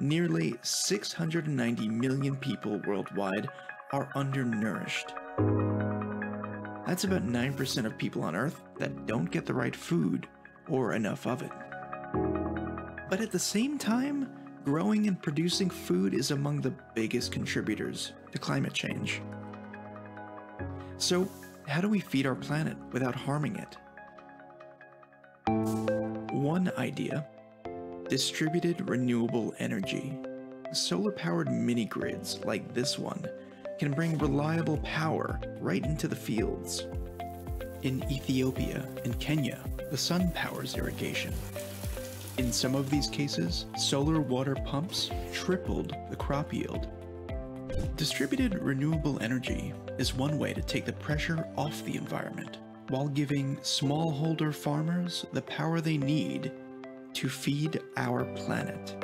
Nearly 690 million people worldwide are undernourished. That's about 9% of people on Earth that don't get the right food or enough of it. But at the same time, growing and producing food is among the biggest contributors to climate change. So, how do we feed our planet without harming it? One idea: distributed renewable energy. Solar-powered mini-grids like this one can bring reliable power right into the fields. In Ethiopia and Kenya, the sun powers irrigation. In some of these cases, solar water pumps tripled the crop yield. Distributed renewable energy is one way to take the pressure off the environment while giving smallholder farmers the power they need to feed our planet.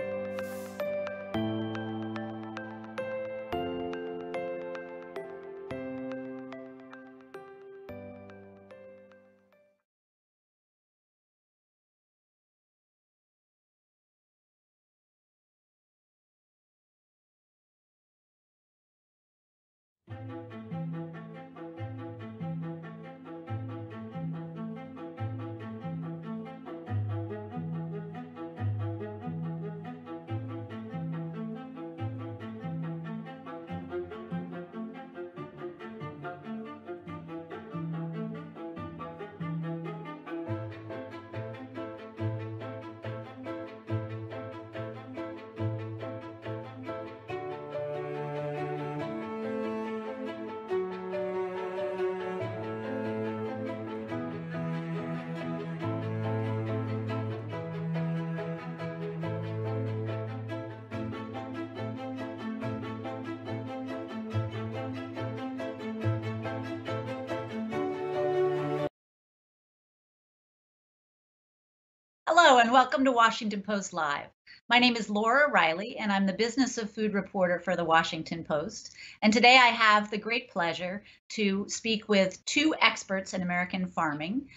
Hello and welcome to Washington Post Live. My name is Laura Riley and I'm the Business of Food reporter for the Washington Post. And today I have the great pleasure to speak with two experts in American farming,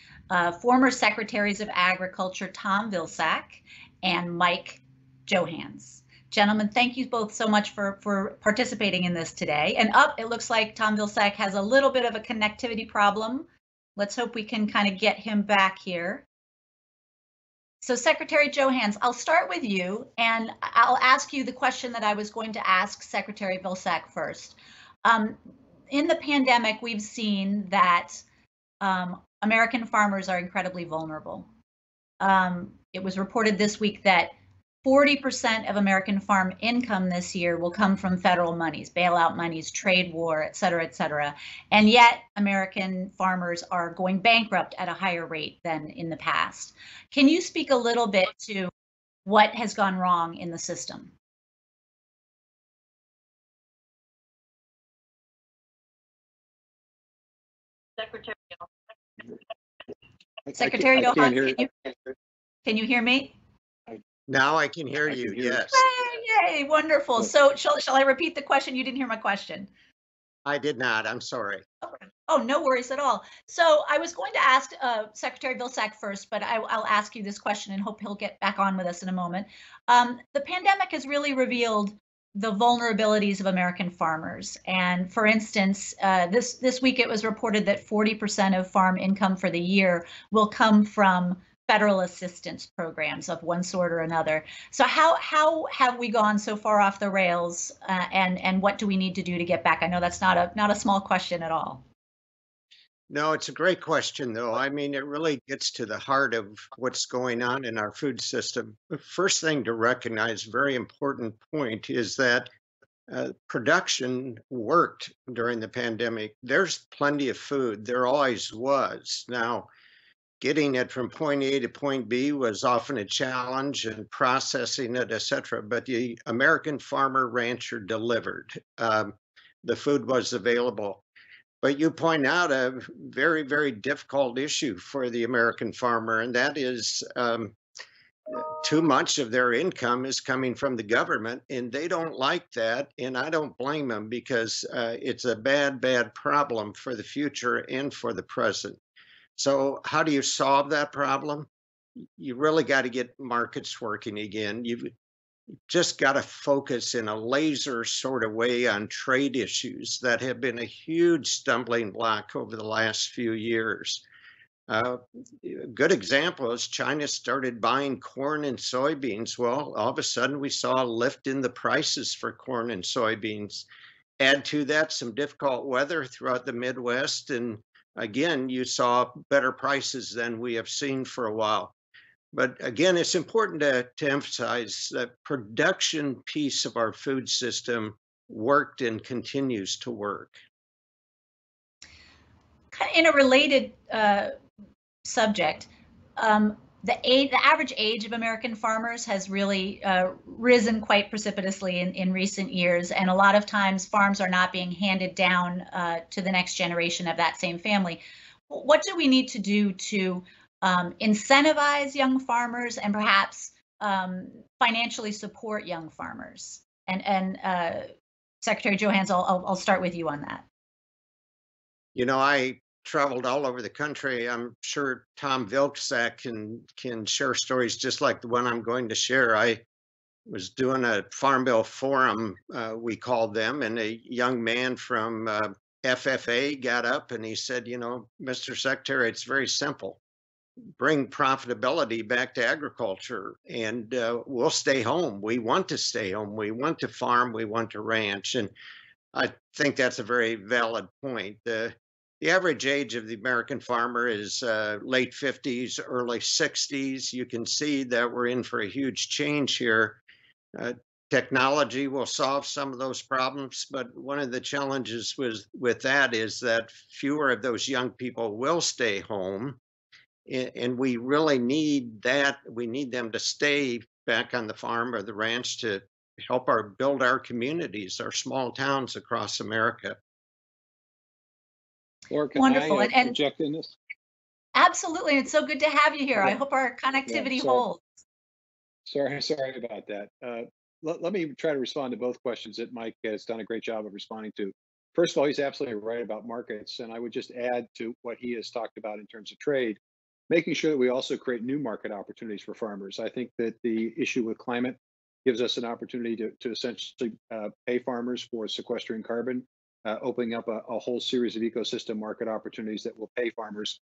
former Secretaries of Agriculture Tom Vilsack and Mike Johanns. Gentlemen, thank you both so much for participating in this today. And it looks like Tom Vilsack has a little bit of a connectivity problem. Let's hope we can kind of get him back here. So Secretary Johanns, I'll start with you and I'll ask you the question that I was going to ask Secretary Vilsack first. In the pandemic, we've seen that American farmers are incredibly vulnerable. It was reported this week that 40% of American farm income this year will come from federal monies, bailout monies, trade war, et cetera, and yet American farmers are going bankrupt at a higher rate than in the past. Can you speak a little bit to what has gone wrong in the system? Secretary Johanns, can you hear me? Now I can hear you, yes. Yay, yay, wonderful. So shall I repeat the question? You didn't hear my question. I did not, I'm sorry. Oh, no worries at all. So I was going to ask Secretary Vilsack first, but I'll ask you this question and hope he'll get back on with us in a moment. The pandemic has really revealed the vulnerabilities of American farmers. And for instance, this week it was reported that 40% of farm income for the year will come from federal assistance programs of one sort or another. So how have we gone so far off the rails and what do we need to do to get back? I know that's not a small question at all. No, it's a great question though. I mean, it really gets to the heart of what's going on in our food system. The first thing to recognize, very important point, is that production worked during the pandemic. There's plenty of food. There always was. Now, getting it from point A to point B was often a challenge, and processing it, et cetera. But the American farmer rancher delivered. The food was available. But you point out a very, very difficult issue for the American farmer, and that is too much of their income is coming from the government, and they don't like that. And I don't blame them because it's a bad, bad problem for the future and for the present. So how do you solve that problem? You really got to get markets working again. You've just got to focus in a laser sort of way on trade issues that have been a huge stumbling block over the last few years. A good example is China started buying corn and soybeans. Well, all of a sudden we saw a lift in the prices for corn and soybeans. Add to that some difficult weather throughout the Midwest, and again, you saw better prices than we have seen for a while. But again, it's important to emphasize that production piece of our food system worked and continues to work. In a related subject, the average age of American farmers has really risen quite precipitously in recent years, and a lot of times farms are not being handed down to the next generation of that same family. What do we need to do to incentivize young farmers and perhaps financially support young farmers? And Secretary Johanns, I'll start with you on that. You know, I traveled all over the country. I'm sure Tom Vilsack can share stories just like the one I'm going to share. I was doing a Farm Bill forum, we called them, and a young man from FFA got up and he said, you know, Mr. Secretary, it's very simple. Bring profitability back to agriculture, and we'll stay home. We want to stay home. We want to farm. We want to ranch. And I think that's a very valid point. The average age of the American farmer is late 50s, early 60s. You can see that we're in for a huge change here. Technology will solve some of those problems, but one of the challenges with that is that fewer of those young people will stay home. And we really need that. We need them to stay back on the farm or the ranch to help build our communities, our small towns across America. Laura, can Wonderful. I interject in this? Absolutely. It's so good to have you here. Yeah. I hope our connectivity holds. Sorry about that. Let me try to respond to both questions that Mike has done a great job of responding to. First of all, he's absolutely right about markets. And I would just add to what he has talked about in terms of trade, making sure that we also create new market opportunities for farmers. I think that the issue with climate gives us an opportunity to essentially pay farmers for sequestering carbon, opening up a whole series of ecosystem market opportunities that will pay farmers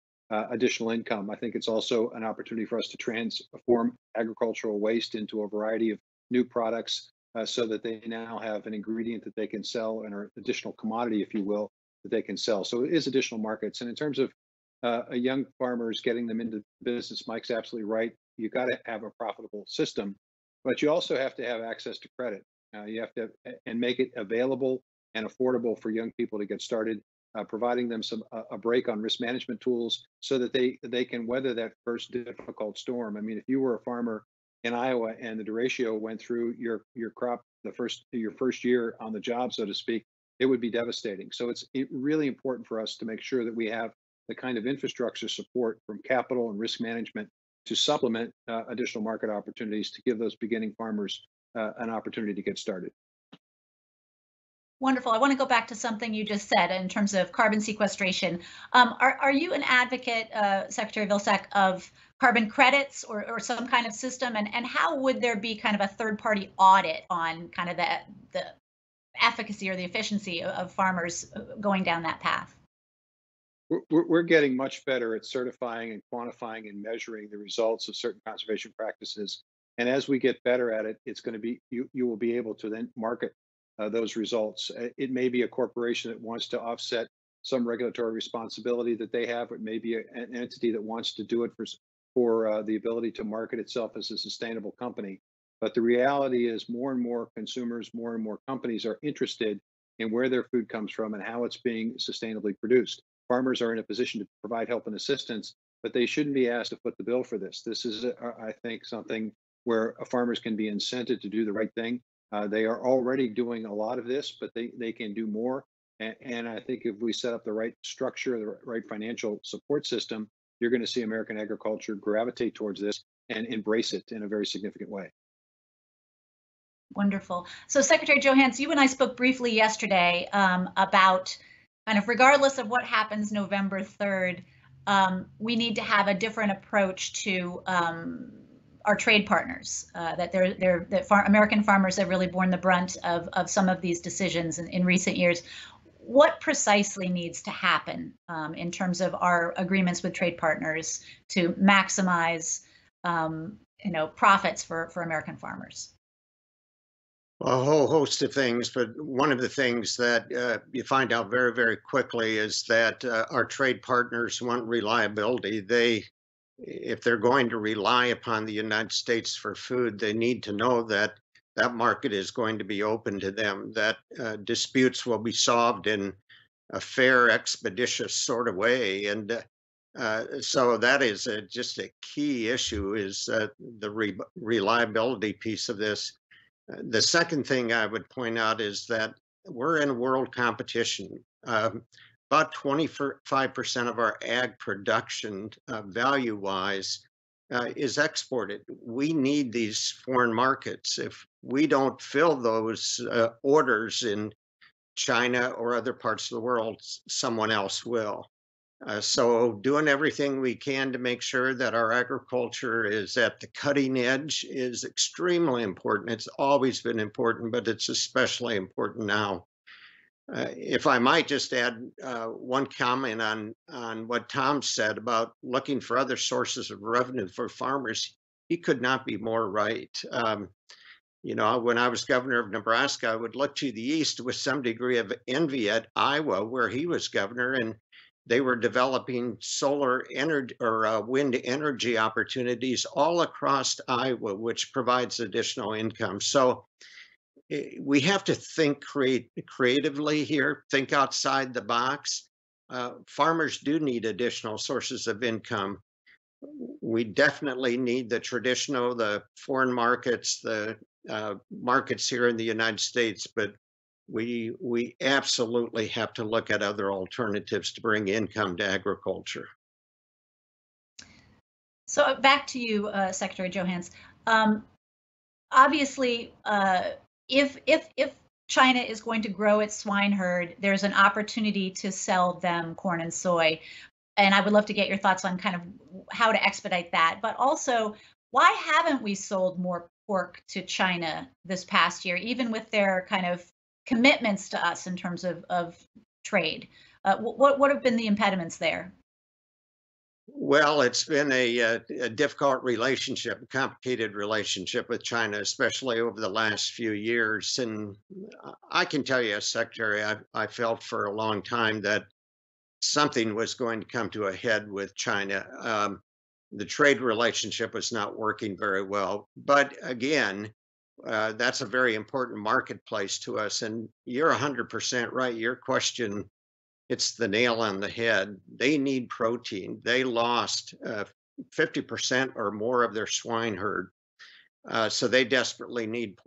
additional income. I think it's also an opportunity for us to transform agricultural waste into a variety of new products so that they now have an ingredient that they can sell and an additional commodity, if you will, that they can sell. So it is additional markets. And in terms of young farmers, getting them into business, Mike's absolutely right. You got to have a profitable system, but you also have to have access to credit. You have to and make it available and affordable for young people to get started, providing them some a break on risk management tools so that they can weather that first difficult storm. I mean, if you were a farmer in Iowa and the derecho went through your crop your first year on the job, so to speak, it would be devastating. So it's really important for us to make sure that we have the kind of infrastructure support from capital and risk management to supplement additional market opportunities to give those beginning farmers an opportunity to get started. Wonderful. I want to go back to something you just said in terms of carbon sequestration. Are you an advocate, Secretary Vilsack, of carbon credits or some kind of system? And how would there be kind of a third party audit on kind of the efficacy or the efficiency of farmers going down that path? We're getting much better at certifying and quantifying and measuring the results of certain conservation practices. And as we get better at it, it's going to be you will be able to then market those results. It may be a corporation that wants to offset some regulatory responsibility that they have. It may be an entity that wants to do it for the ability to market itself as a sustainable company. But the reality is more and more consumers, more and more companies are interested in where their food comes from and how it's being sustainably produced. Farmers are in a position to provide help and assistance, but they shouldn't be asked to foot the bill for this. This is, I think, something where farmers can be incented to do the right thing. They are already doing a lot of this, but they can do more. And I think if we set up the right structure, the right financial support system, you're going to see American agriculture gravitate towards this and embrace it in a very significant way. Wonderful. So, Secretary Johanns, you and I spoke briefly yesterday about kind of regardless of what happens November 3rd, we need to have a different approach to our trade partners, that American farmers have really borne the brunt of some of these decisions in recent years. What precisely needs to happen in terms of our agreements with trade partners to maximize, profits for American farmers? A whole host of things, but one of the things that you find out very, very quickly is that our trade partners want reliability. If they're going to rely upon the United States for food, they need to know that that market is going to be open to them, that disputes will be solved in a fair, expeditious sort of way. And so that is just a key issue, is the reliability piece of this. The second thing I would point out is that we're in world competition. About 25% of our ag production, value-wise, is exported. We need these foreign markets. If we don't fill those orders in China or other parts of the world, someone else will. So doing everything we can to make sure that our agriculture is at the cutting edge is extremely important. It's always been important, but it's especially important now. If I might just add one comment on what Tom said about looking for other sources of revenue for farmers, he could not be more right. When I was governor of Nebraska, I would look to the east with some degree of envy at Iowa, where he was governor, and they were developing solar energy or wind energy opportunities all across Iowa, which provides additional income. So we have to think creatively here, think outside the box. Farmers do need additional sources of income. We definitely need the traditional, the foreign markets, the markets here in the United States, but we absolutely have to look at other alternatives to bring income to agriculture. So back to you, Secretary Johanns. Obviously, if China is going to grow its swine herd, there's an opportunity to sell them corn and soy. And I would love to get your thoughts on kind of how to expedite that. But also, why haven't we sold more pork to China this past year, even with their kind of commitments to us in terms of trade? What have been the impediments there? Well, it's been a difficult relationship, a complicated relationship with China, especially over the last few years. And I can tell you, as Secretary, I felt for a long time that something was going to come to a head with China. The trade relationship was not working very well. But again, that's a very important marketplace to us. And you're 100% right. Your question, it's the nail on the head. They need protein. They lost 50% or more of their swine herd. So they desperately need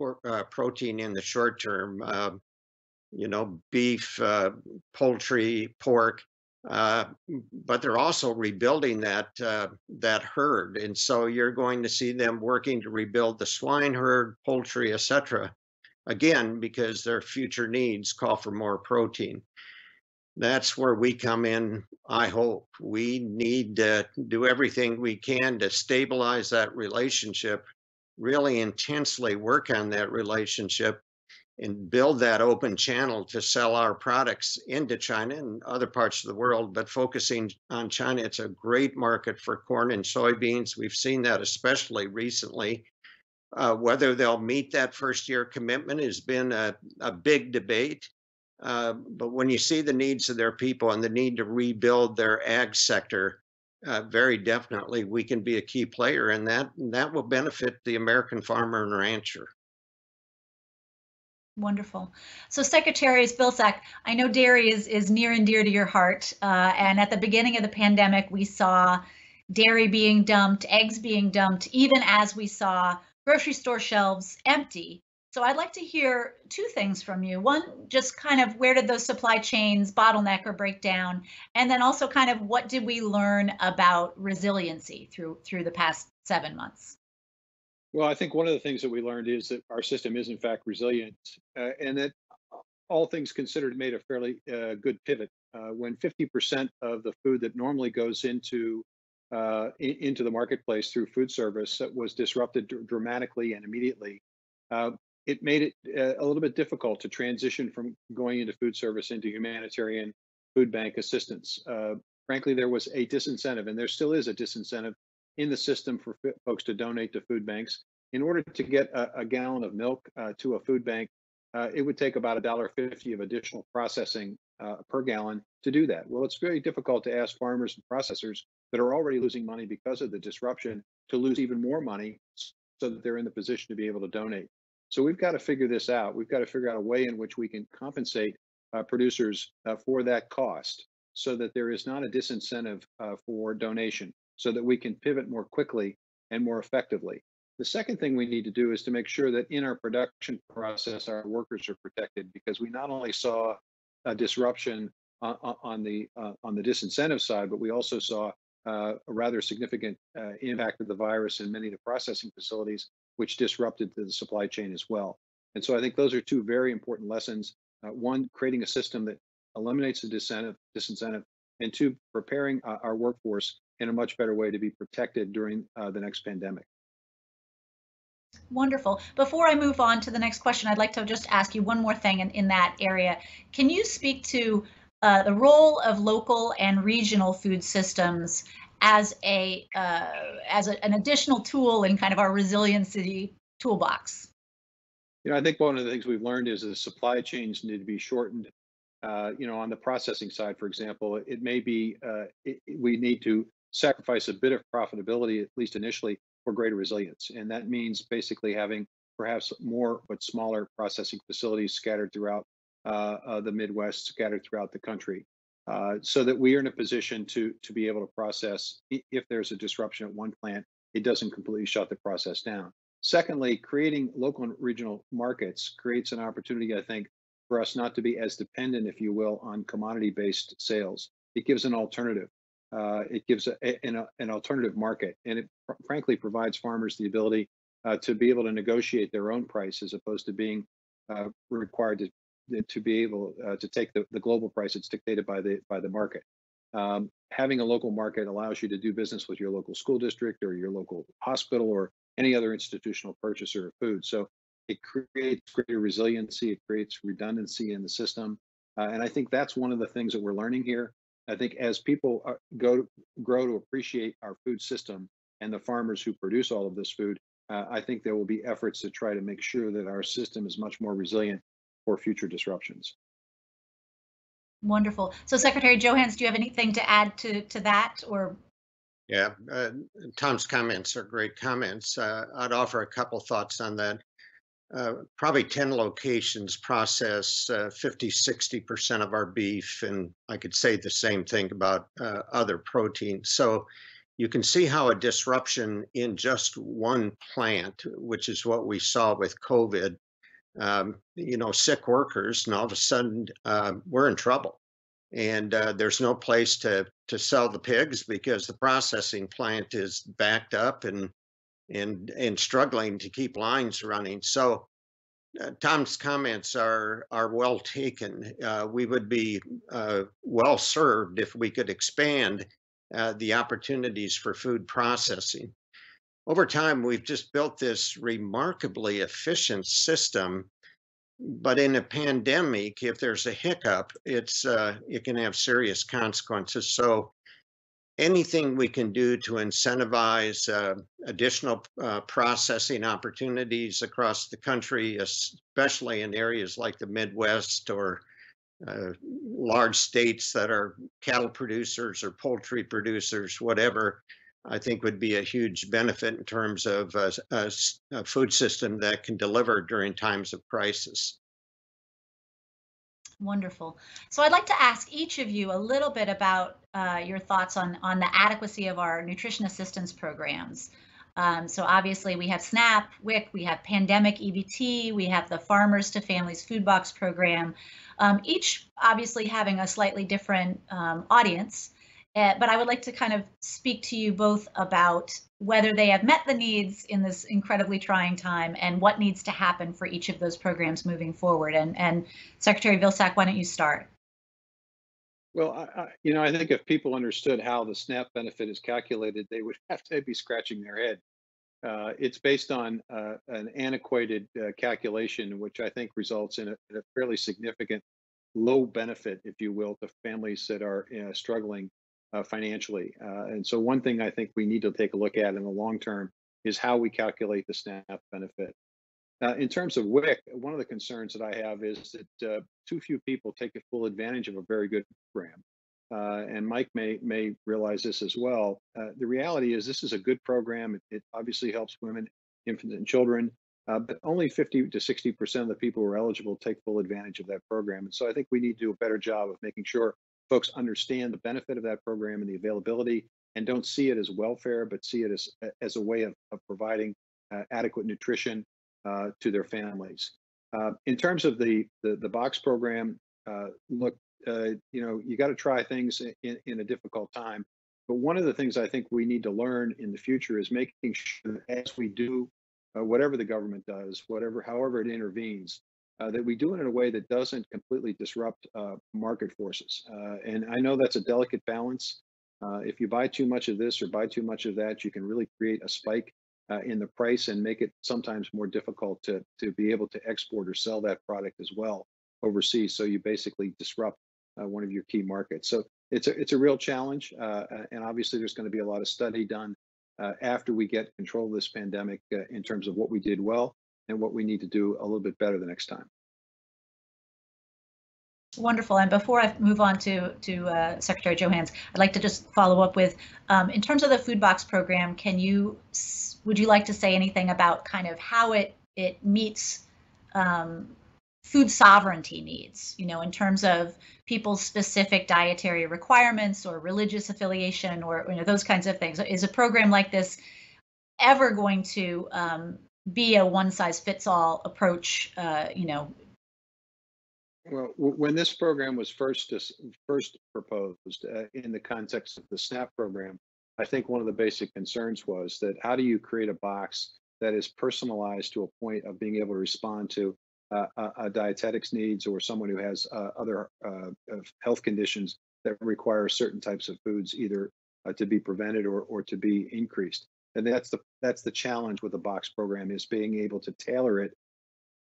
protein in the short term, beef, poultry, pork. But they're also rebuilding that herd. And so you're going to see them working to rebuild the swine herd, poultry, et cetera, again, because their future needs call for more protein. That's where we come in, I hope. We need to do everything we can to stabilize that relationship, really intensely work on that relationship, and build that open channel to sell our products into China and other parts of the world. But focusing on China, it's a great market for corn and soybeans. We've seen that especially recently. Whether they'll meet that first-year commitment has been a big debate. But when you see the needs of their people and the need to rebuild their ag sector, very definitely we can be a key player in that, and that will benefit the American farmer and rancher. Wonderful. So Secretary Vilsack, I know dairy is near and dear to your heart, and at the beginning of the pandemic, we saw dairy being dumped, eggs being dumped, even as we saw grocery store shelves empty. So I'd like to hear two things from you. One, just kind of where did those supply chains bottleneck or break down? And then also kind of what did we learn about resiliency through the past 7 months? Well, I think one of the things that we learned is that our system is in fact resilient, and that all things considered made a fairly good pivot. When 50% of the food that normally goes into into the marketplace through food service that was disrupted dramatically and immediately. It made it a little bit difficult to transition from going into food service into humanitarian food bank assistance. Frankly, there was a disincentive, and there still is a disincentive in the system for folks to donate to food banks. In order to get a gallon of milk to a food bank, it would take about $1.50 of additional processing per gallon to do that. Well, it's very difficult to ask farmers and processors that are already losing money because of the disruption to lose even more money so that they're in the position to be able to donate. So we've got to figure this out. We've got to figure out a way in which we can compensate producers for that cost so that there is not a disincentive for donation, so that we can pivot more quickly and more effectively. The second thing we need to do is to make sure that in our production process, our workers are protected, because we not only saw a disruption on the disincentive side, but we also saw a rather significant impact of the virus in many of the processing facilities, which disrupted the supply chain as well. And so I think those are two very important lessons. One, creating a system that eliminates the disincentive, and two, preparing our workforce in a much better way to be protected during the next pandemic. Wonderful. Before I move on to the next question, I'd like to just ask you one more thing in that area. Can you speak to the role of local and regional food systems as an additional tool in kind of our resiliency toolbox? You know, I think one of the things we've learned is the supply chains need to be shortened. You know, on the processing side, for example, it may be we need to sacrifice a bit of profitability, at least initially, for greater resilience. And that means basically having perhaps more but smaller processing facilities scattered throughout the Midwest, scattered throughout the country, so that we are in a position to be able to process. If there's a disruption at one plant, it doesn't completely shut the process down. Secondly, creating local and regional markets creates an opportunity, I think, for us not to be as dependent, if you will, on commodity-based sales. It gives an alternative. It gives an alternative market, and it frankly provides farmers the ability to be able to negotiate their own price, as opposed to being required to be able to take the global price that's dictated by the market. Having a local market allows you to do business with your local school district or your local hospital or any other institutional purchaser of food. So it creates greater resiliency. It creates redundancy in the system, and I think that's one of the things that we're learning here. I think as people grow to appreciate our food system and the farmers who produce all of this food, I think there will be efforts to try to make sure that our system is much more resilient for future disruptions. Wonderful. So Secretary Johanns, do you have anything to add to that? Or? Yeah, Tom's comments are great comments. I'd offer a couple thoughts on that. Probably 10 locations process 50–60% of our beef, and I could say the same thing about other proteins. So you can see how a disruption in just one plant, which is what we saw with COVID, you know, sick workers, and all of a sudden we're in trouble. And there's no place to sell the pigs because the processing plant is backed up and struggling to keep lines running. So Tom's comments are well taken. We would be well served if we could expand the opportunities for food processing. Over time, we've just built this remarkably efficient system, but in a pandemic, if there's a hiccup, it can have serious consequences. So anything we can do to incentivize additional processing opportunities across the country, especially in areas like the Midwest or large states that are cattle producers or poultry producers, whatever, I think would be a huge benefit in terms of a food system that can deliver during times of crisis. Wonderful. So I'd like to ask each of you a little bit about your thoughts on the adequacy of our nutrition assistance programs. So obviously we have SNAP, WIC, we have Pandemic EBT, we have the Farmers to Families Food Box program, each obviously having a slightly different audience. But I would like to kind of speak to you both about whether they have met the needs in this incredibly trying time and what needs to happen for each of those programs moving forward. And Secretary Vilsack, why don't you start? Well, I think if people understood how the SNAP benefit is calculated, they would have to be scratching their head. It's based on an antiquated calculation, which I think results in a fairly significant low benefit, if you will, to families that are struggling financially. And so one thing I think we need to take a look at in the long term is how we calculate the SNAP benefit. In terms of WIC, one of the concerns that I have is that too few people take a full advantage of a very good program. And Mike may realize this as well. The reality is this is a good program. It obviously helps women, infants, and children, but only 50 to 60% of the people who are eligible take full advantage of that program. And so I think we need to do a better job of making sure folks understand the benefit of that program and the availability, and don't see it as welfare, but see it as a way of providing adequate nutrition to their families. In terms of the box program, look, you got to try things in a difficult time. But one of the things I think we need to learn in the future is making sure that as we do whatever the government does, however it intervenes, that we do it in a way that doesn't completely disrupt market forces. And I know that's a delicate balance. If you buy too much of this or buy too much of that, you can really create a spike in the price and make it sometimes more difficult to be able to export or sell that product as well overseas. So you basically disrupt one of your key markets. So it's a real challenge. And obviously there's going to be a lot of study done after we get control of this pandemic in terms of what we did well and what we need to do a little bit better the next time. Wonderful. And before I move on to Secretary Johanns, I'd like to just follow up with, in terms of the food box program, would you like to say anything about kind of how it meets food sovereignty needs, in terms of people's specific dietary requirements or religious affiliation or those kinds of things? Is a program like this ever going to be a one-size-fits-all approach, Well, when this program was first proposed in the context of the SNAP program, I think one of the basic concerns was that how do you create a box that is personalized to a point of being able to respond to a dietetics needs or someone who has other health conditions that require certain types of foods either to be prevented or to be increased. And that's the challenge with the box program, is being able to tailor it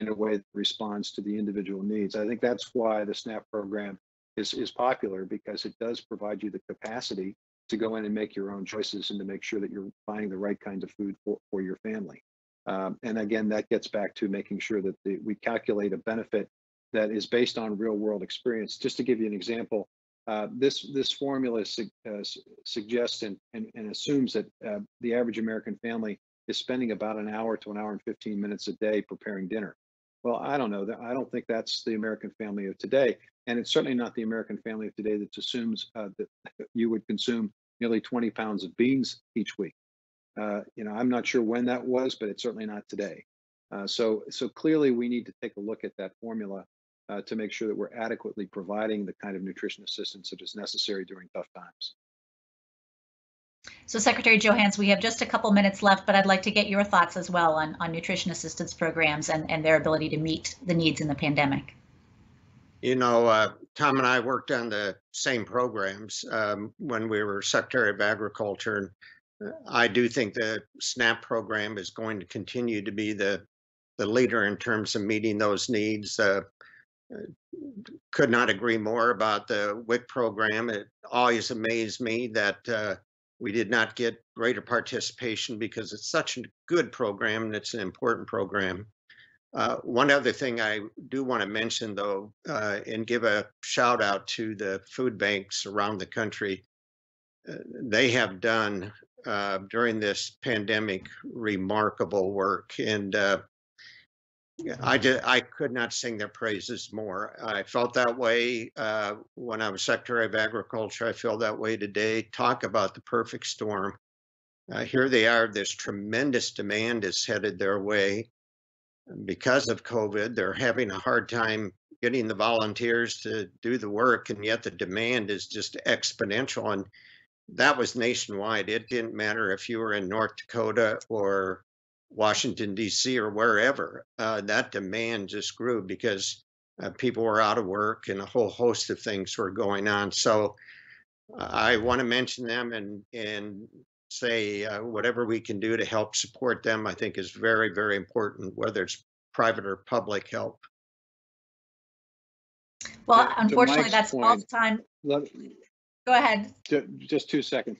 in a way that responds to the individual needs. I think that's why the SNAP program is popular, because it does provide you the capacity to go in and make your own choices and to make sure that you're buying the right kind of food for your family. And again, that gets back to making sure that we calculate a benefit that is based on real world experience. Just to give you an example, this formula suggests and assumes that the average American family is spending about an hour to an hour and 15 minutes a day preparing dinner. Well, I don't know. I don't think that's the American family of today. And it's certainly not the American family of today that assumes that you would consume nearly 20 pounds of beans each week. I'm not sure when that was, but it's certainly not today. So clearly we need to take a look at that formula to make sure that we're adequately providing the kind of nutrition assistance that is necessary during tough times. So Secretary Johanns, we have just a couple minutes left, but I'd like to get your thoughts as well on nutrition assistance programs and their ability to meet the needs in the pandemic. Tom and I worked on the same programs when we were Secretary of Agriculture. I do think the SNAP program is going to continue to be the leader in terms of meeting those needs. Could not agree more about the WIC program. It always amazed me that we did not get greater participation, because it's such a good program and it's an important program. One other thing I do want to mention, though, and give a shout out to the food banks around the country. They have done, during this pandemic, remarkable work. And I could not sing their praises more. I felt that way when I was Secretary of Agriculture. I feel that way today. Talk about the perfect storm. Here they are. This tremendous demand is headed their way. Because of COVID, they're having a hard time getting the volunteers to do the work, and yet the demand is just exponential. And that was nationwide. It didn't matter if you were in North Dakota or Washington, DC, or wherever. That demand just grew because people were out of work, and a whole host of things were going on. So I want to mention them and say whatever we can do to help support them, I think is very, very important, whether it's private or public help. Well, unfortunately, that's all the time. Go ahead. Just 2 seconds.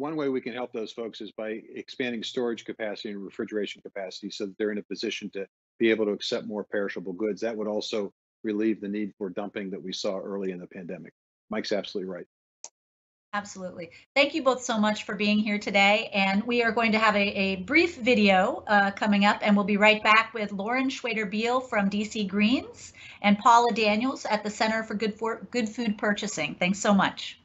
One way we can help those folks is by expanding storage capacity and refrigeration capacity so that they're in a position to be able to accept more perishable goods. That would also relieve the need for dumping that we saw early in the pandemic. Mike's absolutely right. Absolutely. Thank you both so much for being here today. And we are going to have a brief video coming up, and we'll be right back with Lauren Schweder Beal from DC Greens and Paula Daniels at the Center for Good Food Purchasing. Thanks so much.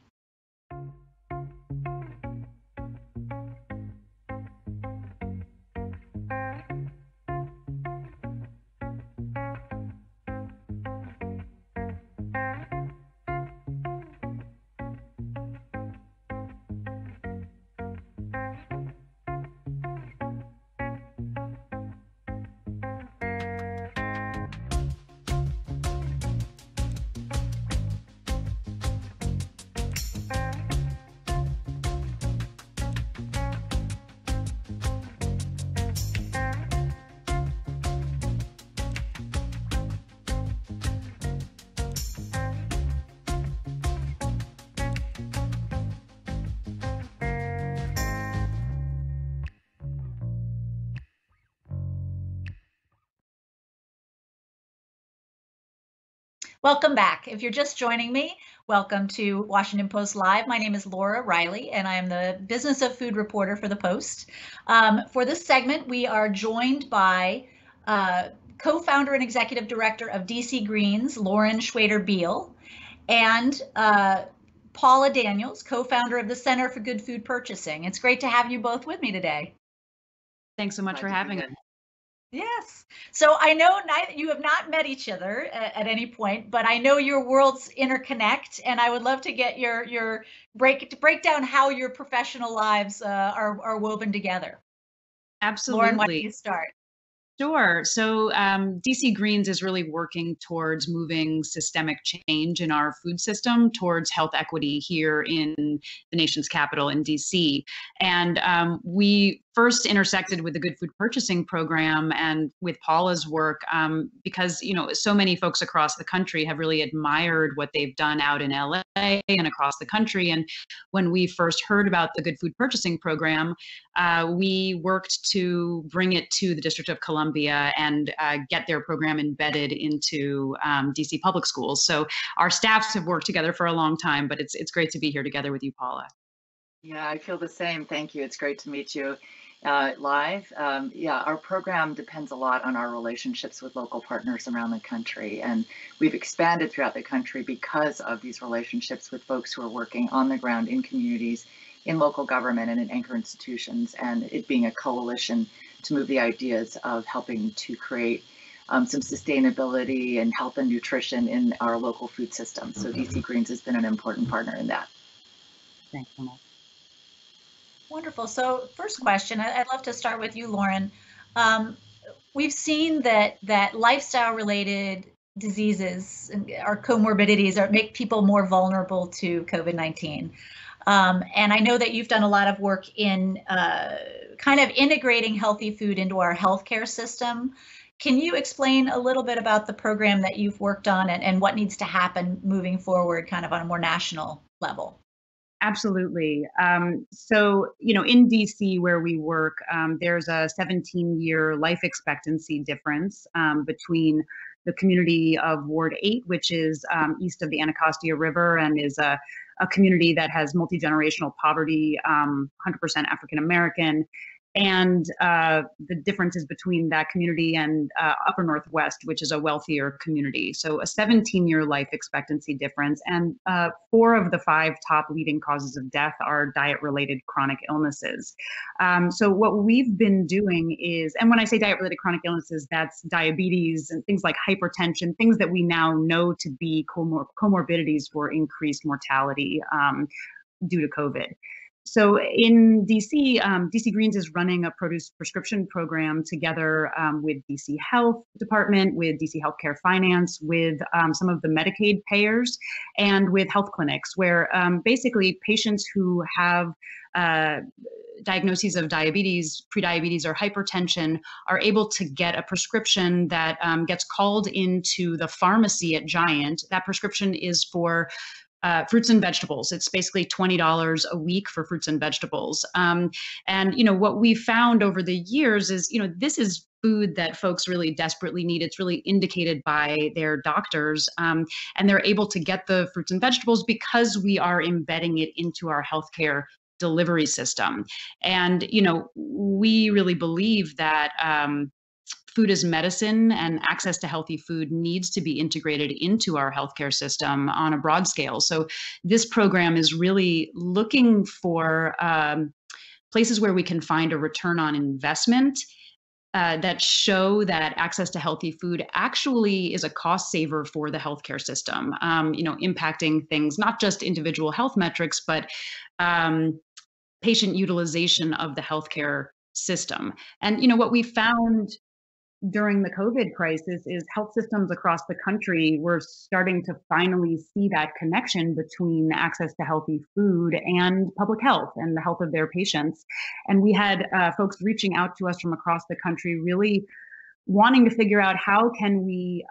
Welcome back. If you're just joining me, welcome to Washington Post Live. My name is Laura Riley, and I am the Business of Food reporter for the Post. For this segment, we are joined by co-founder and executive director of DC Greens, Lauren Schweder Beal, and Paula Daniels, co-founder of the Center for Good Food Purchasing. It's great to have you both with me today. Thanks so much for having us. Yes. So I know you have not met each other at any point, but I know your worlds interconnect, and I would love to get your break down how your professional lives are woven together. Absolutely. Lauren, why don't you start? Sure. So DC Greens is really working towards moving systemic change in our food system towards health equity here in the nation's capital in DC. And we first intersected with the Good Food Purchasing program and with Paula's work because, you know, so many folks across the country have really admired what they've done out in LA and across the country. And when we first heard about the Good Food Purchasing program, we worked to bring it to the District of Columbia and get their program embedded into DC public schools. So our staffs have worked together for a long time, but it's great to be here together with you, Paula. Yeah, I feel the same. Thank you. It's great to meet you. Live. Yeah, our program depends a lot on our relationships with local partners around the country, and we've expanded throughout the country because of these relationships with folks who are working on the ground in communities, in local government, and in anchor institutions, and it being a coalition to move the ideas of helping to create some sustainability and health and nutrition in our local food system. So DC Greens has been an important partner in that. Thanks so much. Wonderful. So first question, I'd love to start with you, Lauren. We've seen that lifestyle related diseases or comorbidities make people more vulnerable to COVID-19. And I know that you've done a lot of work in kind of integrating healthy food into our healthcare system. Can you explain a little bit about the program that you've worked on and what needs to happen moving forward kind of on a more national level? Absolutely. So, you know, in DC where we work, there's a 17-year life expectancy difference between the community of Ward 8, which is east of the Anacostia River and is a community that has multi-generational poverty, 100% African-American. And the differences between that community and Upper Northwest, which is a wealthier community. So a 17-year life expectancy difference. And 4 of the 5 top leading causes of death are diet-related chronic illnesses. So what we've been doing is, and when I say diet-related chronic illnesses, that's diabetes and things like hypertension, things that we now know to be comorbidities for increased mortality due to COVID. So in DC, DC Greens is running a produce prescription program together with DC Health Department, with DC Healthcare Finance, with some of the Medicaid payers, and with health clinics, where basically patients who have diagnoses of diabetes, prediabetes, or hypertension are able to get a prescription that gets called into the pharmacy at Giant. That prescription is for fruits and vegetables. It's basically $20 a week for fruits and vegetables. And, you know, what we found over the years is, you know, this is food that folks really desperately need. It's really indicated by their doctors, and they're able to get the fruits and vegetables because we are embedding it into our healthcare delivery system. And, you know, we really believe that food is medicine, and access to healthy food needs to be integrated into our healthcare system on a broad scale. So this program is really looking for places where we can find a return on investment that show that access to healthy food actually is a cost saver for the healthcare system, you know, impacting things, not just individual health metrics, but patient utilization of the healthcare system. And, you know, what we found during the COVID crisis is health systems across the country were starting to finally see that connection between access to healthy food and public health and the health of their patients. And we had folks reaching out to us from across the country, really wanting to figure out how can we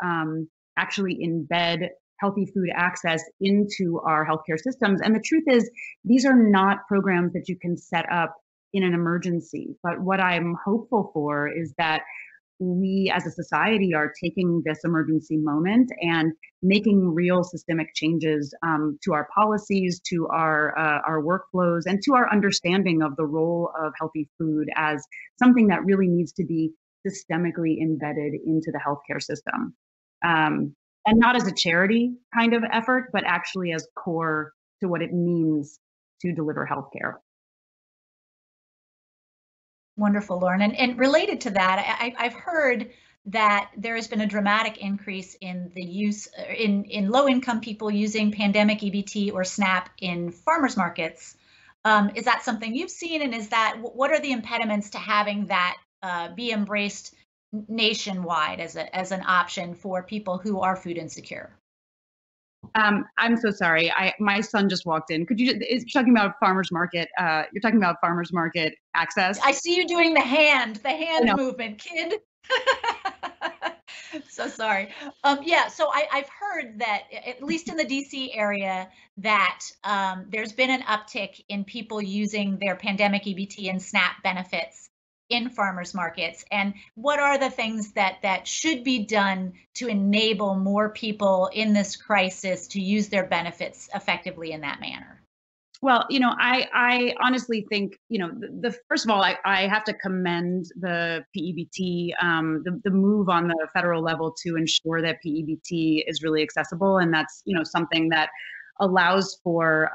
actually embed healthy food access into our healthcare systems. And the truth is, these are not programs that you can set up in an emergency. But what I'm hopeful for is that we as a society are taking this emergency moment and making real systemic changes to our policies, to our workflows, and to our understanding of the role of healthy food as something that really needs to be systemically embedded into the healthcare system. And not as a charity kind of effort, but actually as core to what it means to deliver healthcare. Wonderful, Lauren. And related to that, I've heard that there has been a dramatic increase in the use in low-income people using Pandemic EBT or SNAP in farmers markets. Is that something you've seen? And is that, what are the impediments to having that be embraced nationwide as an option for people who are food insecure? I'm so sorry. My son just walked in. Could you? You're talking about farmers market. You're talking about farmers market access. I see you doing the hand movement, kid. So sorry. Yeah. So I've heard that at least in the DC area that there's been an uptick in people using their Pandemic EBT and SNAP benefits in farmers markets, and what are the things that should be done to enable more people in this crisis to use their benefits effectively in that manner? Well, you know, I honestly think, you know, the first of all, I have to commend the PEBT, the move on the federal level to ensure that PEBT is really accessible, and that's, you know, something that allows for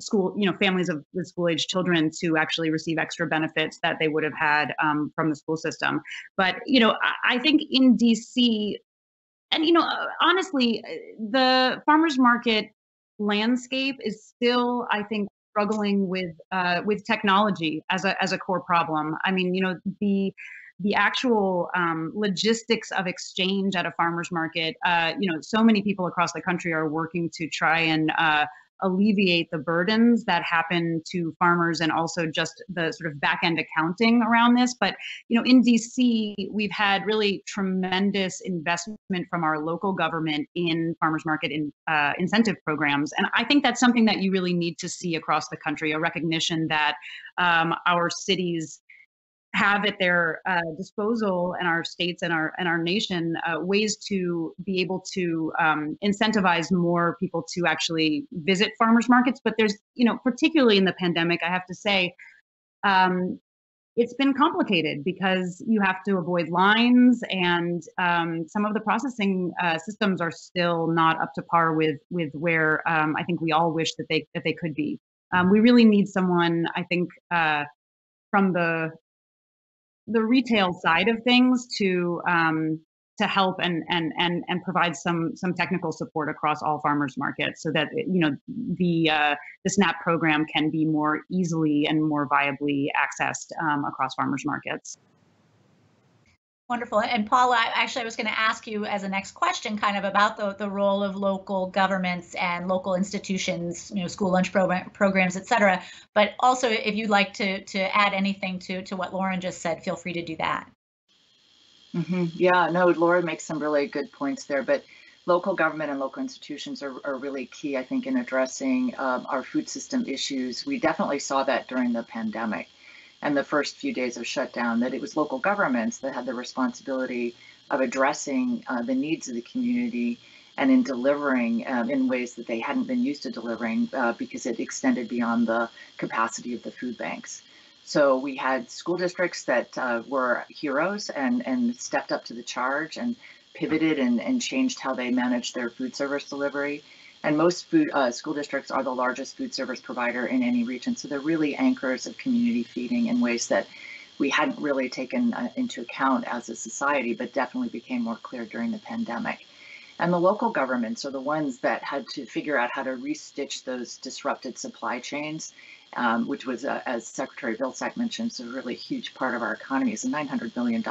school, you know, families of the school-age children to actually receive extra benefits that they would have had from the school system. But, you know, I think in DC, and, you know, honestly, the farmers market landscape is still, I think, struggling with technology as a core problem. I mean, you know, the actual logistics of exchange at a farmers market, you know, so many people across the country are working to try and alleviate the burdens that happen to farmers, and also just the sort of back-end accounting around this. But, you know, in DC, we've had really tremendous investment from our local government in farmers market incentive programs. And I think that's something that you really need to see across the country, a recognition that our cities have at their disposal, and our states and our nation ways to be able to incentivize more people to actually visit farmers markets. But there's, you know, particularly in the pandemic, I have to say, it's been complicated because you have to avoid lines, and some of the processing systems are still not up to par with where I think we all wish that they could be. We really need someone, I think, from the retail side of things to to help and provide some technical support across all farmers markets so that, you know, the SNAP program can be more easily and more viably accessed across farmers markets. Wonderful. And Paula, I was going to ask you as a next question kind of about the role of local governments and local institutions, you know, school lunch programs, et cetera. But also, if you'd like to add anything to what Lauren just said, feel free to do that. Mm-hmm. Yeah, no, Laura makes some really good points there, but local government and local institutions are really key, I think, in addressing our food system issues. We definitely saw that during the pandemic and the first few days of shutdown, that it was local governments that had the responsibility of addressing the needs of the community and in delivering in ways that they hadn't been used to delivering because it extended beyond the capacity of the food banks. So we had school districts that were heroes and stepped up to the charge and pivoted and changed how they managed their food service delivery. And most school districts are the largest food service provider in any region. So they're really anchors of community feeding in ways that we hadn't really taken into account as a society, but definitely became more clear during the pandemic. And the local governments are the ones that had to figure out how to restitch those disrupted supply chains, which was, as Secretary Vilsack mentioned, a really huge part of our economy. It's a $900 billion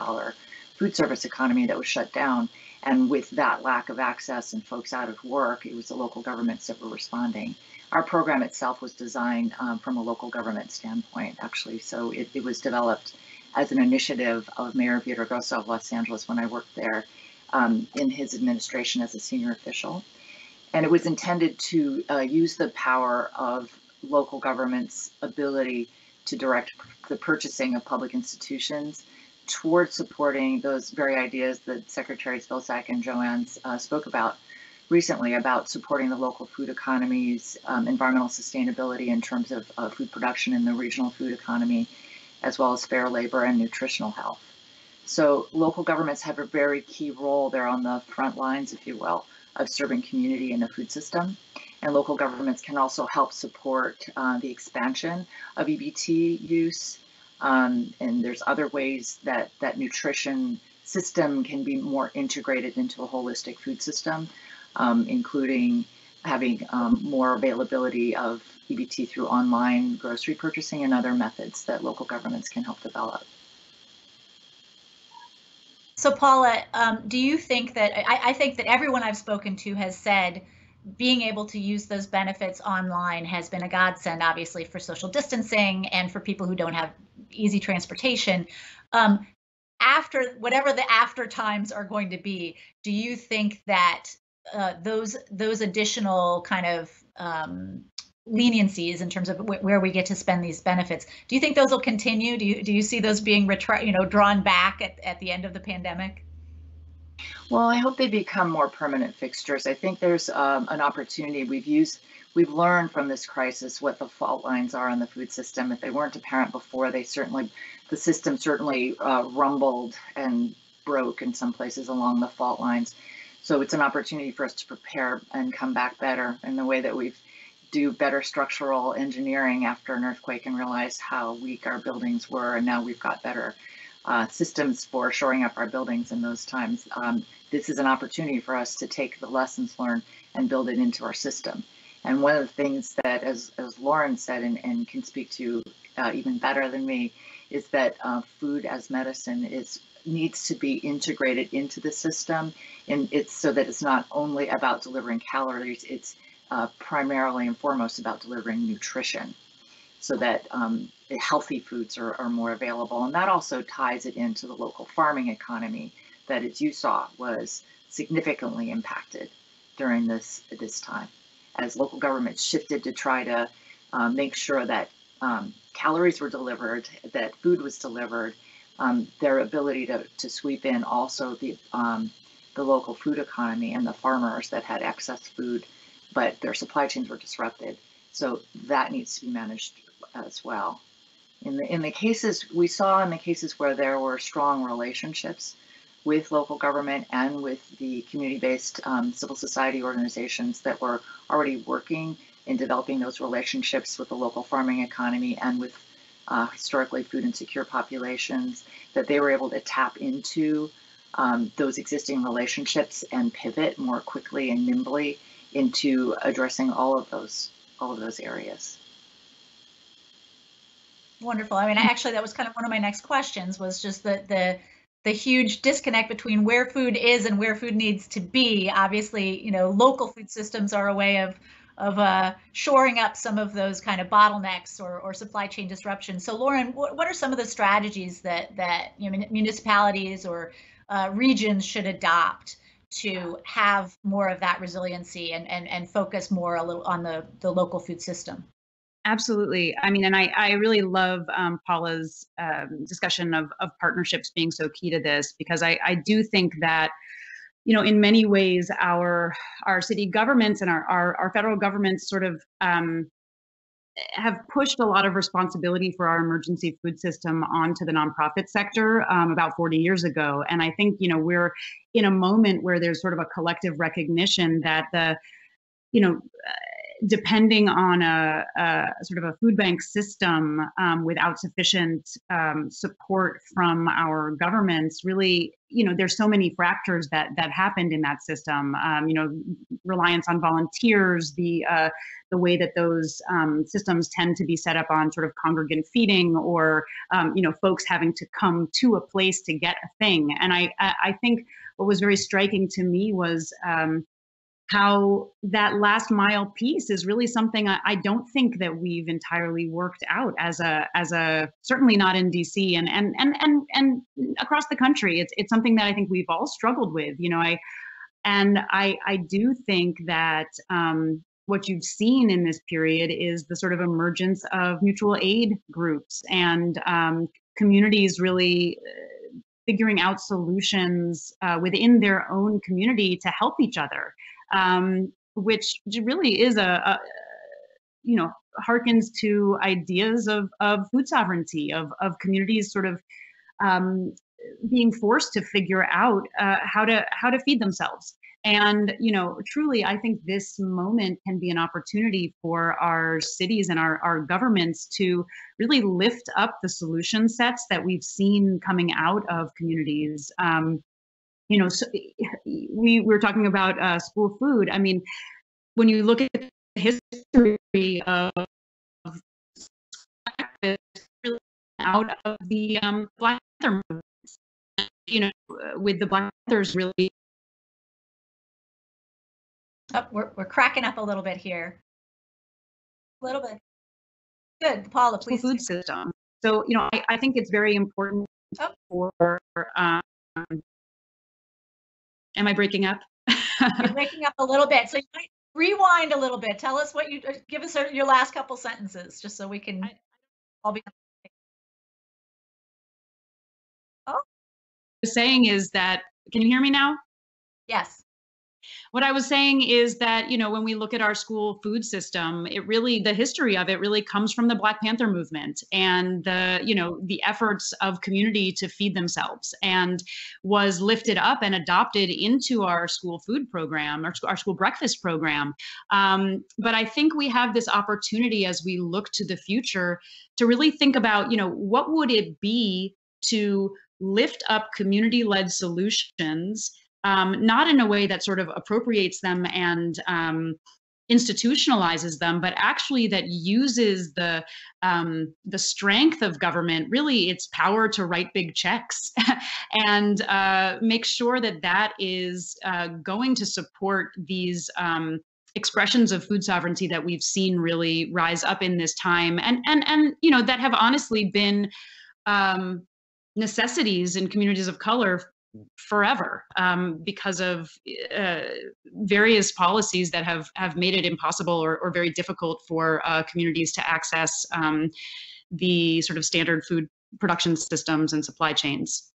food service economy that was shut down. And with that lack of access and folks out of work, it was the local governments that were responding. Our program itself was designed from a local government standpoint, actually. So it was developed as an initiative of Mayor Villaraigosa of Los Angeles when I worked there in his administration as a senior official. And it was intended to use the power of local government's ability to direct the purchasing of public institutions toward supporting those very ideas that Secretaries Vilsack and Johanns spoke about recently, about supporting the local food economy's environmental sustainability in terms of food production in the regional food economy, as well as fair labor and nutritional health. So local governments have a very key role. They're on the front lines, if you will, of serving community in the food system. And local governments can also help support the expansion of EBT use. And there's other ways that nutrition system can be more integrated into a holistic food system, including having more availability of EBT through online grocery purchasing and other methods that local governments can help develop. So Paula, do you think that, I think that everyone I've spoken to has said being able to use those benefits online has been a godsend, obviously, for social distancing and for people who don't have easy transportation. After whatever the after times are going to be, do you think that those additional kind of leniencies in terms of where we get to spend these benefits, do you think those will continue? Do you see those being drawn back at the end of the pandemic? Well, I hope they become more permanent fixtures. I think there's an opportunity. We've learned from this crisis what the fault lines are in the food system. If they weren't apparent before, the system certainly rumbled and broke in some places along the fault lines. So it's an opportunity for us to prepare and come back better in the way that we do better structural engineering after an earthquake and realize how weak our buildings were, and now we've got better systems for shoring up our buildings in those times. This is an opportunity for us to take the lessons learned and build it into our system. And one of the things that, as Lauren said and can speak to even better than me, is that food as medicine needs to be integrated into the system, and it's so that it's not only about delivering calories, it's primarily and foremost about delivering nutrition, so that healthy foods are more available. And that also ties it into the local farming economy that, as you saw, was significantly impacted during this time, as local governments shifted to try to make sure that calories were delivered, that food was delivered, their ability to sweep in also the local food economy and the farmers that had excess food, but their supply chains were disrupted. So that needs to be managed as well. In the cases we saw, in the cases where there were strong relationships with local government and with the community-based civil society organizations that were already working in developing those relationships with the local farming economy and with historically food insecure populations, that they were able to tap into those existing relationships and pivot more quickly and nimbly into addressing all of those areas. Wonderful. I mean, actually, that was kind of one of my next questions, was just the huge disconnect between where food is and where food needs to be. Obviously, you know, local food systems are a way of shoring up some of those kind of bottlenecks or supply chain disruptions. So, Lauren, what are some of the strategies that you know, municipalities or regions should adopt to have more of that resiliency and focus more a little on the local food system? Absolutely. I mean, and I really love Paula's discussion of partnerships being so key to this, because I do think that, you know, in many ways, our city governments and our federal governments sort of have pushed a lot of responsibility for our emergency food system onto the nonprofit sector about 40 years ago. And I think, you know, we're in a moment where there's sort of a collective recognition that the, you know, depending on a sort of a food bank system without sufficient support from our governments, really, you know, there's so many fractures that happened in that system. You know, reliance on volunteers, the way that those systems tend to be set up on sort of congregant feeding, or you know, folks having to come to a place to get a thing. And I think what was very striking to me was how that last mile piece is really something I don't think that we've entirely worked out as a certainly not in DC and across the country. It's something that I think we've all struggled with. You know, I do think that what you've seen in this period is the sort of emergence of mutual aid groups and communities really figuring out solutions within their own community to help each other. Which really is a you know, harkens to ideas of food sovereignty, of communities sort of being forced to figure out how to feed themselves. And, you know, truly, I think this moment can be an opportunity for our cities and our governments to really lift up the solution sets that we've seen coming out of communities. You know, so we were talking about school food. I mean, when you look at the history of really out of the Black Panther movements, you know, with the Black Panthers really. Oh, we're cracking up a little bit here. A little bit. Good, Paula, please. Food system. So, you know, I think it's very important for. Am I breaking up? You're breaking up a little bit. So you might rewind a little bit. Tell us what you, give us your last couple sentences, just so we can all be. Oh. What I was saying is that, can you hear me now? Yes. What I was saying is that, you know, when we look at our school food system, it really, the history of it really comes from the Black Panther movement and the, you know, the efforts of community to feed themselves, and was lifted up and adopted into our school food program, our school breakfast program. But I think we have this opportunity as we look to the future to really think about, you know, what would it be to lift up community-led solutions. Not in a way that sort of appropriates them and institutionalizes them, but actually that uses the strength of government, really its power to write big checks, and make sure that is going to support these expressions of food sovereignty that we've seen really rise up in this time, and you know, that have honestly been necessities in communities of color forever, because of various policies that have made it impossible or very difficult for communities to access the sort of standard food production systems and supply chains.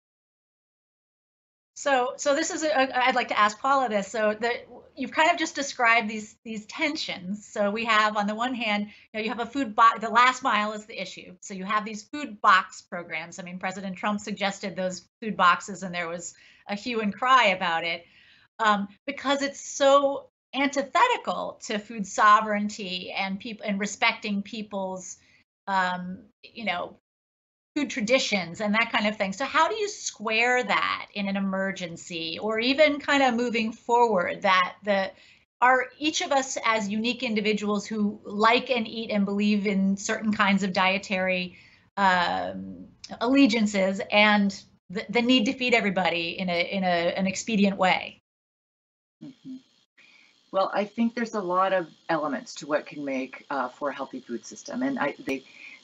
So this is I'd like to ask Paula this. So you've kind of just described these tensions. So we have, on the one hand, you know, you have a food box. The last mile is the issue. So you have these food box programs. I mean, President Trump suggested those food boxes, and there was a hue and cry about it because it's so antithetical to food sovereignty and people and respecting people's, you know, food traditions and that kind of thing. So how do you square that in an emergency, or even kind of moving forward, that are each of us as unique individuals who like and eat and believe in certain kinds of dietary allegiances, and the need to feed everybody in an expedient way? Mm-hmm. Well, I think there's a lot of elements to what can make for a healthy food system, and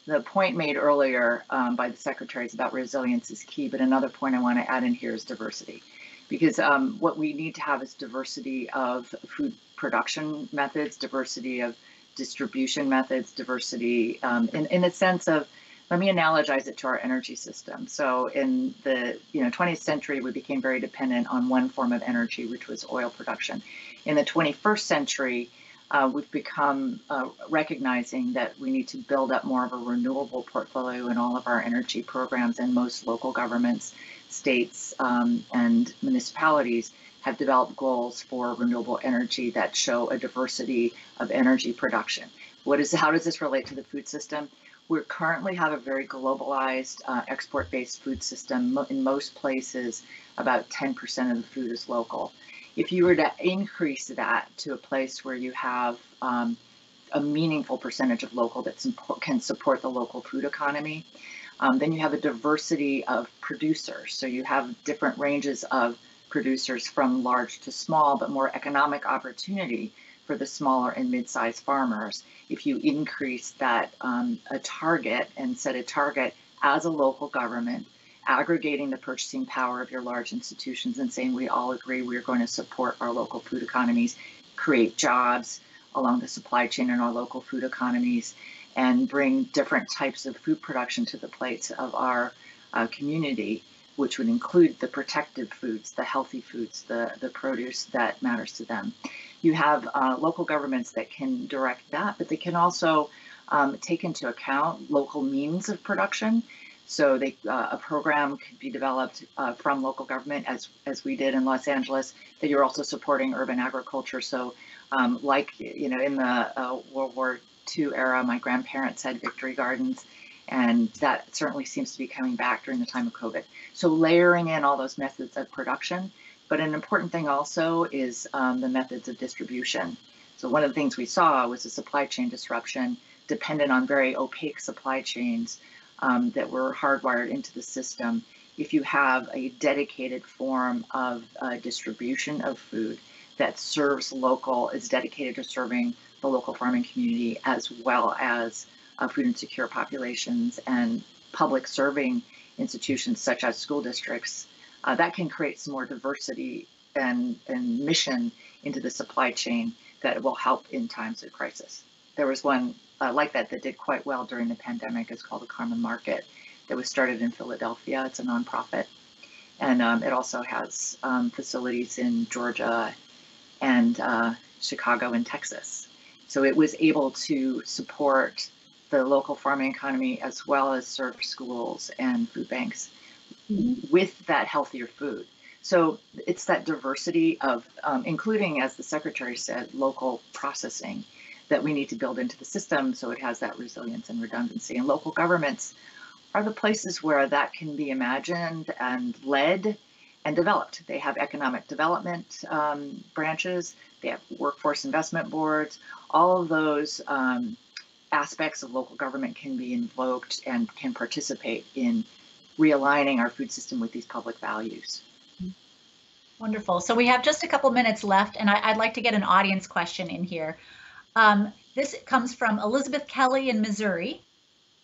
the point made earlier by the secretary is about resilience is key, but another point I want to add in here is diversity, because what we need to have is diversity of food production methods, diversity of distribution methods, diversity in a sense of, let me analogize it to our energy system. So in the 20th century, we became very dependent on one form of energy, which was oil production. In the 21st century, we've become recognizing that we need to build up more of a renewable portfolio in all of our energy programs, and most local governments, states, and municipalities have developed goals for renewable energy that show a diversity of energy production. How does this relate to the food system? We currently have a very globalized export-based food system. In most places, about 10% of the food is local. If you were to increase that to a place where you have a meaningful percentage of local that can support the local food economy, then you have a diversity of producers. So you have different ranges of producers from large to small, but more economic opportunity for the smaller and mid-sized farmers. If you increase that set a target as a local government, aggregating the purchasing power of your large institutions and saying, we all agree we're going to support our local food economies, create jobs along the supply chain in our local food economies, and bring different types of food production to the plates of our community, which would include the protective foods, the healthy foods, the produce that matters to them. You have local governments that can direct that, but they can also take into account local means of production. So a program could be developed from local government, as we did in Los Angeles, that you're also supporting urban agriculture. So in the World War II era, my grandparents had victory gardens, and that certainly seems to be coming back during the time of COVID. So layering in all those methods of production, but an important thing also is the methods of distribution. So one of the things we saw was a supply chain disruption dependent on very opaque supply chains that were hardwired into the system. If you have a dedicated form of distribution of food that serves local, is dedicated to serving the local farming community, as well as food insecure populations and public serving institutions such as school districts, that can create some more diversity and mission into the supply chain that will help in times of crisis. There was one like that did quite well during the pandemic. It's called the Karma Market, that was started in Philadelphia. It's a nonprofit, and it also has facilities in Georgia and Chicago and Texas. So it was able to support the local farming economy as well as serve schools and food banks with that healthier food. So it's that diversity of, including, as the secretary said, local processing that we need to build into the system so it has that resilience and redundancy. And local governments are the places where that can be imagined and led and developed. They have economic development branches, they have workforce investment boards. All of those aspects of local government can be invoked and can participate in realigning our food system with these public values. Wonderful. So we have just a couple minutes left, and I'd like to get an audience question in here. This comes from Elizabeth Kelly in Missouri.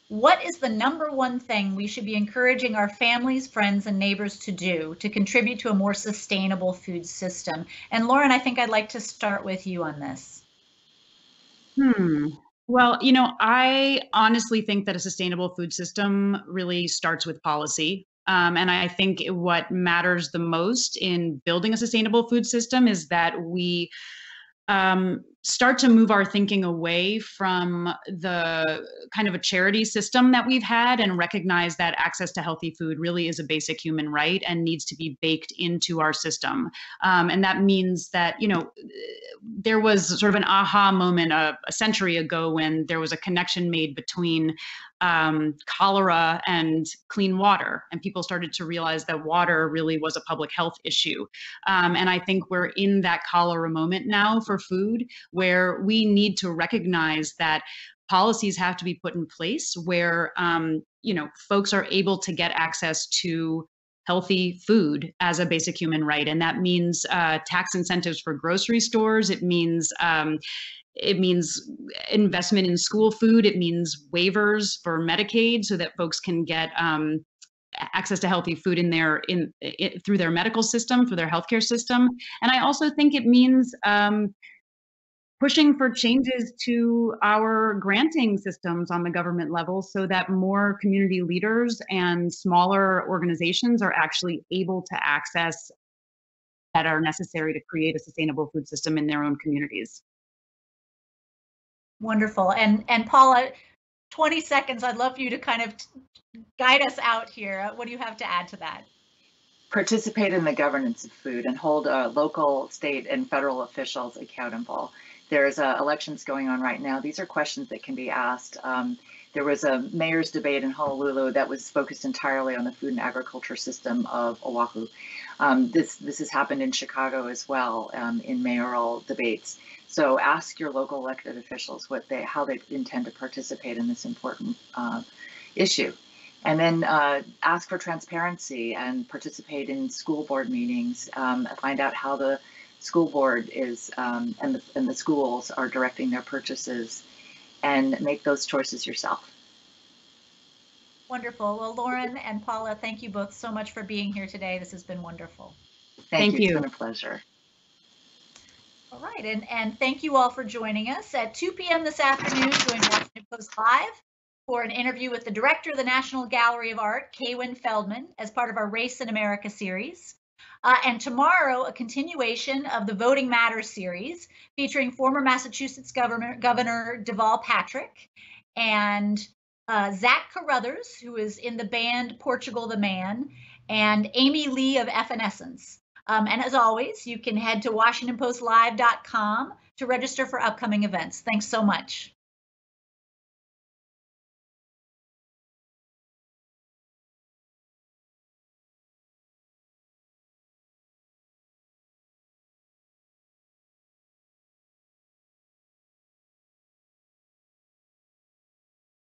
What is the #1 thing we should be encouraging our families, friends, and neighbors to do to contribute to a more sustainable food system? And Lauren, I think I'd like to start with you on this. Well, I honestly think that a sustainable food system really starts with policy. And I think what matters the most in building a sustainable food system is that we start to move our thinking away from the kind of a charity system that we've had and recognize that access to healthy food really is a basic human right and needs to be baked into our system. And that means that, you know, there was sort of an aha moment a century ago when there was a connection made between cholera and clean water, and people started to realize that water really was a public health issue. And I think we're in that cholera moment now for food, where we need to recognize that policies have to be put in place where you know, folks are able to get access to healthy food as a basic human right, and that means tax incentives for grocery stores. It means investment in school food. It means waivers for Medicaid so that folks can get access to healthy food in their through their medical system, through their healthcare system. And I also think it means pushing for changes to our granting systems on the government level so that more community leaders and smaller organizations are actually able to access that are necessary to create a sustainable food system in their own communities. Wonderful. And Paula, 20 seconds, I'd love for you to kind of guide us out here. What do you have to add to that? Participate in the governance of food and hold local, state, and federal officials accountable. There's elections going on right now. These are questions that can be asked. There was a mayor's debate in Honolulu that was focused entirely on the food and agriculture system of Oahu. This has happened in Chicago as well, in mayoral debates. So ask your local elected officials how they intend to participate in this important issue. And then ask for transparency and participate in school board meetings. Find out how the school board is and the schools are directing their purchases, and make those choices yourself. Wonderful. Well, Lauren and Paula, thank you both so much for being here today. This has been wonderful. Thank you. It's been a pleasure. All right, and thank you all for joining us. At 2 p.m. this afternoon, join Washington Post Live for an interview with the director of the National Gallery of Art, Kaywin Feldman, as part of our Race in America series. And tomorrow, a continuation of the Voting Matters series featuring former Massachusetts Governor Deval Patrick and Zach Carruthers, who is in the band Portugal the Man, and Amy Lee of Evanescence. And as always, you can head to WashingtonPostLive.com to register for upcoming events. Thanks so much.